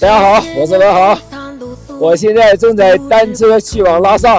大家好，我是文豪，我现在正在单车去往拉萨。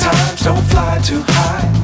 Times don't fly too high.